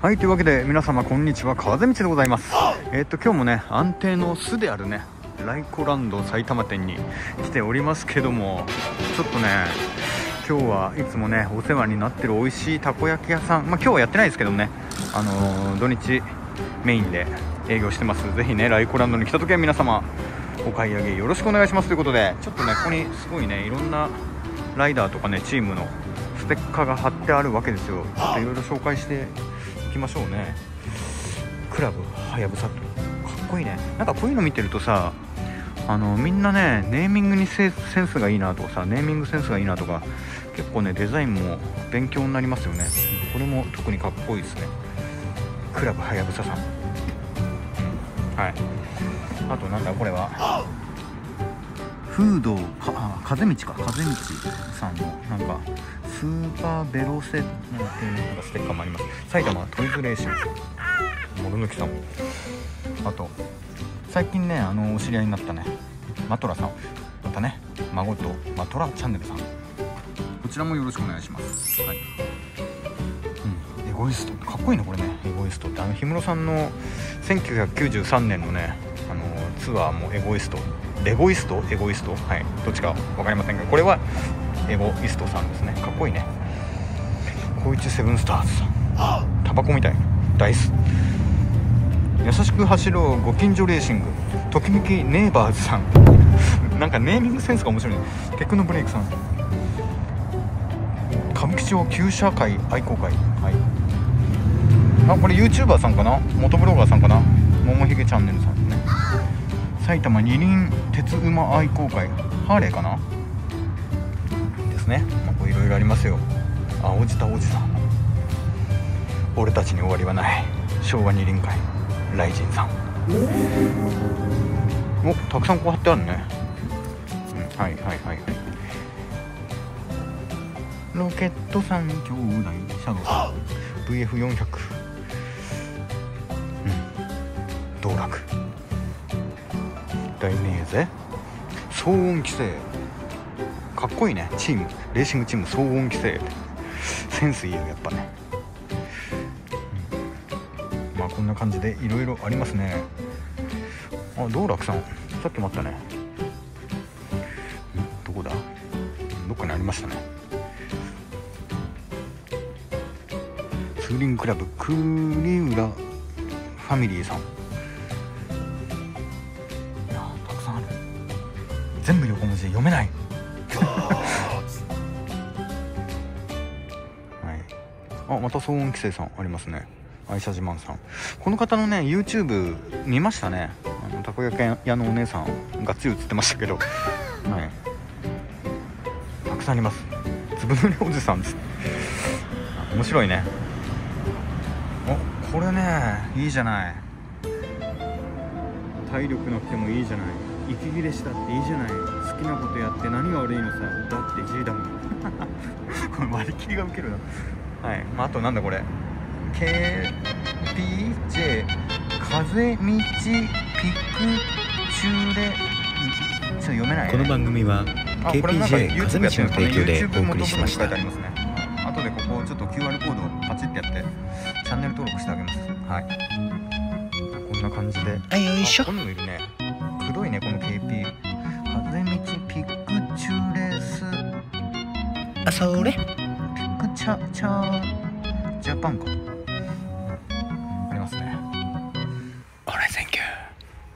はい、というわけで皆様こんにちは、風道でございます。今日もね、安定の巣であるねライコランド埼玉店に来ておりますけども、ちょっとね今日はいつもねお世話になってる美味しいたこ焼き屋さん、まあ、今日はやってないですけどもね、土日メインで営業してます。ぜひねライコランドに来た時は皆様お買い上げよろしくお願いしますということで、ちょっとねここにすごいねいろんなライダーとかねチームのステッカーが貼ってあるわけですよ。ちょっといろいろ紹介して行きましょうね。クラブはやぶさ、かっこいいね。なんかこういうの見てるとさ、みんなねネーミングにセンスがいいなとかさ、ネーミングセンスがいいなとか、結構ねデザインも勉強になりますよね。これも特にかっこいいですね、クラブはやぶささん。はい、あとなんだこれは、フードか、風道か、風道さんのなんかスーパーベロセっていうなんかステッカーもあります。埼玉トイズレーシング、諸抜さん。あと最近ねお知り合いになったねマトラさん、またね孫とマトラチャンネルさん、こちらもよろしくお願いします。はい、エゴイストかっこいいねこれね。エゴイストって氷室さんの1993年のねツアーもエゴイスト、レゴイスト、エゴイスト、はい、どっちか分かりませんが、これはエゴイストさんですね。かっこいいね。こういちセブンスターズさん、タバコみたいダイス、優しく走ろうご近所レーシング、ときめきネイバーズさんなんかネーミングセンスが面白いね。テクノブレイクさん、歌舞伎町旧社会愛好会、はい、あこれ YouTuber さんかな、元ブロガーさんかな、ももひげチャンネルさんね。埼玉二輪鉄馬愛好会、ハーレーかなですね。いろいろありますよ。青じたおじさん、俺たちに終わりはない昭和二輪会、雷神さん、おたくさんこう貼ってあるね、うん、はいはいはいはい。ロケット三兄弟、シャドウさん、 VF400、 うん、道楽大名ぜ、騒音規制かっこいいね。チームレーシングチーム騒音規制、センスいいよやっぱね、うん、まあこんな感じでいろいろありますね。あ道楽さんさっきもあったね、どこだ、どっかにありましたね。ツーリングクラブ栗浦ファミリーさん、全部横文字で読めないはい、あまた騒音規制さんありますね。愛車自慢さん、この方のね YouTube 見ましたね。たこ焼き屋のお姉さんがっつり映ってましたけど、はい、たくさんあります。ずぶ濡れおじさんです面白いね。おこれねいいじゃない、体力なくてもいいじゃない、息切れしたっていいじゃない、好きなことやって何が悪いのさ、だって G だもんこれ割り切りがウケるな。はい、まあ、あとなんだこれ KPJ 風道ピクチュレ、ちょっと読めない、ね、この番組は KPJ 風道の提供でお送りしました。あとでここちょっと QR コードをパチってやってチャンネル登録してあげます。はい、こんな感じで、はい、よいしょ。こんなのいるね、黒いね、この KP 風道ピクチュレス、あ、それピクチャチャージャパンかありますね。オレセンキュー。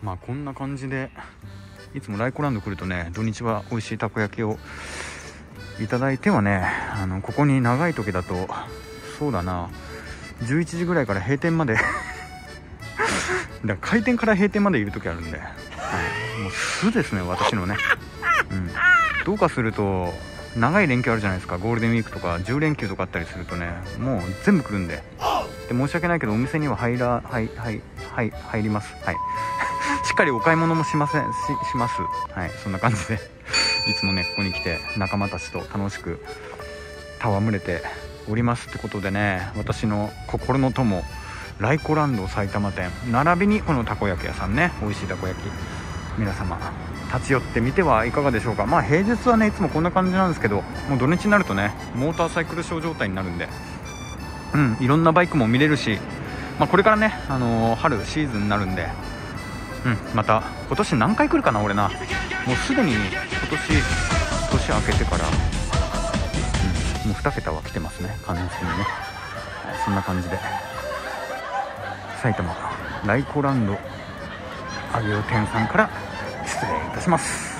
まあこんな感じでいつもライコランド来るとね、土日は美味しいたこ焼きをいただいてはね、ここに長い時だとそうだな11時ぐらいから閉店までだから開店から閉店までいる時あるんで、はい、もう素ですね私のね、うん、どうかすると長い連休あるじゃないですか、ゴールデンウィークとか10連休とかあったりするとね、もう全部来るん で申し訳ないけどお店には入ります、はい、しっかりお買い物もします、はい、そんな感じでいつもねここに来て仲間たちと楽しく戯れておりますってことでね、私の心の友ライコランド埼玉店並びにこのたこ焼き屋さんね、美味しいたこ焼き皆様立ち寄ってみてはいかがでしょうか。まあ平日はねいつもこんな感じなんですけど、もう土日になるとねモーターサイクルショー状態になるんで、いろんなバイクも見れるし、これからね、春シーズンになるんで、また今年何回来るかな、俺な。もうすでに今年明けてから、もう2桁は来てますね、完全にね。そんな感じで埼玉ライコランド上尾店さんから失礼いたします。